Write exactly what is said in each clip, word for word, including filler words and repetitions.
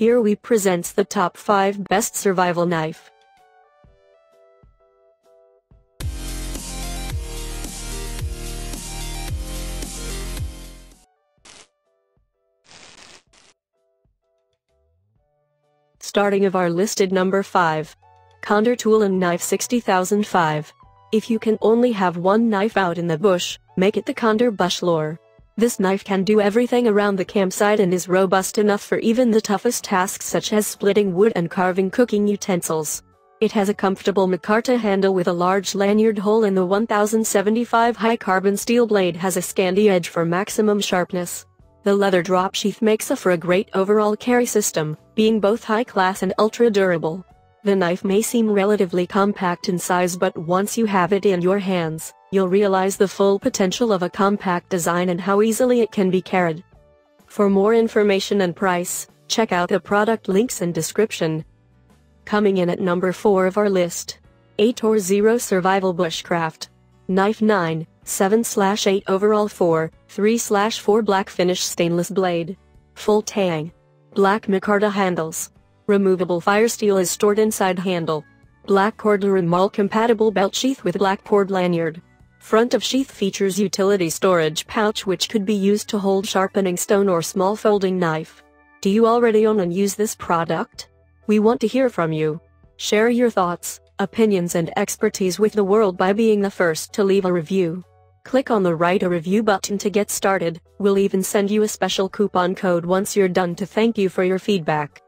Here we presents the top five best survival knife. Starting of our listed number five. Condor Tool and Knife six thousand five. If you can only have one knife out in the bush, make it the Condor Bushlore. This knife can do everything around the campsite and is robust enough for even the toughest tasks such as splitting wood and carving cooking utensils. It has a comfortable micarta handle with a large lanyard hole and the one thousand seventy-five high carbon steel blade has a scandy edge for maximum sharpness. The leather drop sheath makes for a great overall carry system, being both high class and ultra durable. The knife may seem relatively compact in size, but once you have it in your hands, you'll realize the full potential of a compact design and how easily it can be carried. For more information and price, check out the product links and description. Coming in at number four of our list. Aitor Zero Survival Bushcraft. Knife nine seven eight overall four three four black finish stainless blade. Full tang. Black micarta handles. Removable fire steel is stored inside handle. Black Corduroy Mall compatible belt sheath with black cord lanyard. Front of sheath features utility storage pouch which could be used to hold sharpening stone or small folding knife. Do you already own and use this product? We want to hear from you. Share your thoughts, opinions and expertise with the world by being the first to leave a review. Click on the Write a Review button to get started. We'll even send you a special coupon code once you're done to thank you for your feedback.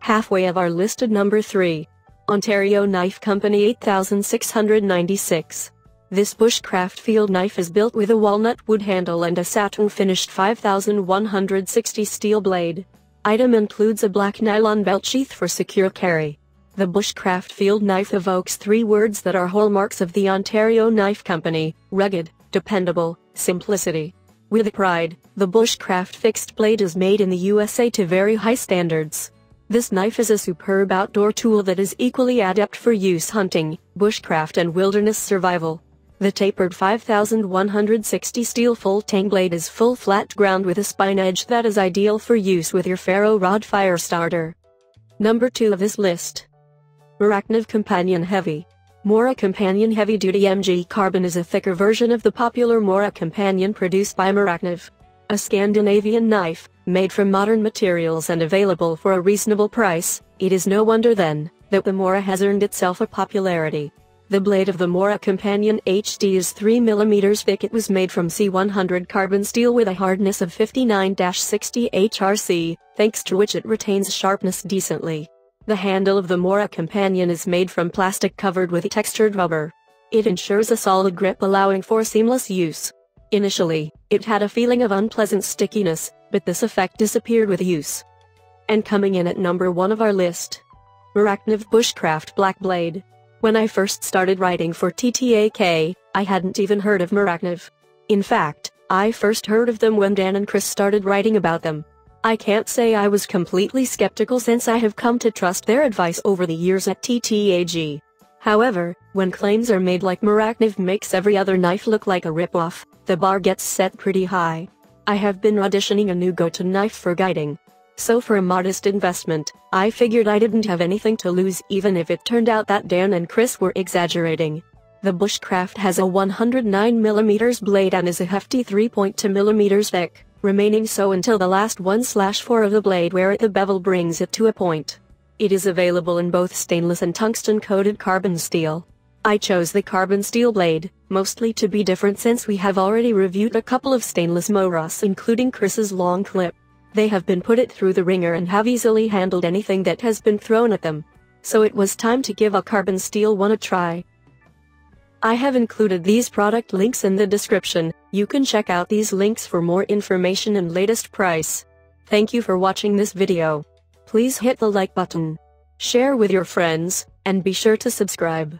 Halfway of our listed number three. Ontario Knife Company eight thousand six hundred ninety-six. This bushcraft field knife is built with a walnut wood handle and a satin finished five thousand one hundred sixty steel blade. Item includes a black nylon belt sheath for secure carry. The bushcraft field knife evokes three words that are hallmarks of the Ontario Knife Company: rugged, dependable, simplicity. With pride, the bushcraft fixed blade is made in the U S A to very high standards. This knife is a superb outdoor tool that is equally adept for use hunting, bushcraft and wilderness survival. The tapered five thousand one hundred sixty steel full tang blade is full flat ground with a spine edge that is ideal for use with your ferro rod fire starter. Number two of this list. Arachnev Companion Heavy. Mora Companion Heavy Duty M G Carbon is a thicker version of the popular Mora Companion produced by Arachnev. A Scandinavian knife, made from modern materials and available for a reasonable price, it is no wonder then, that the Mora has earned itself a popularity. The blade of the Mora Companion H D is three millimeters thick. It was made from C one hundred carbon steel with a hardness of fifty-nine to sixty H R C, thanks to which it retains sharpness decently. The handle of the Mora Companion is made from plastic covered with textured rubber. It ensures a solid grip allowing for seamless use. Initially, it had a feeling of unpleasant stickiness, but this effect disappeared with use. And coming in at number one of our list. Arachnev Bushcraft Black Blade. When I first started writing for T T A K, I hadn't even heard of Arachnev. In fact, I first heard of them when Dan and Chris started writing about them. I can't say I was completely skeptical since I have come to trust their advice over the years at T T A G. However, when claims are made like Arachnev makes every other knife look like a ripoff, the bar gets set pretty high. I have been auditioning a new go-to knife for guiding. So for a modest investment, I figured I didn't have anything to lose even if it turned out that Dan and Chris were exaggerating. The Bushcraft has a one hundred nine millimeter blade and is a hefty three point two millimeters thick, remaining so until the last one slash four of the blade where the bevel brings it to a point. It is available in both stainless and tungsten-coated carbon steel. I chose the carbon steel blade, mostly to be different since we have already reviewed a couple of stainless Moras including Chris's long clip. They have been put it through the ringer and have easily handled anything that has been thrown at them. So it was time to give a carbon steel one a try. I have included these product links in the description. You can check out these links for more information and latest price. Thank you for watching this video. Please hit the like button, share with your friends, and be sure to subscribe.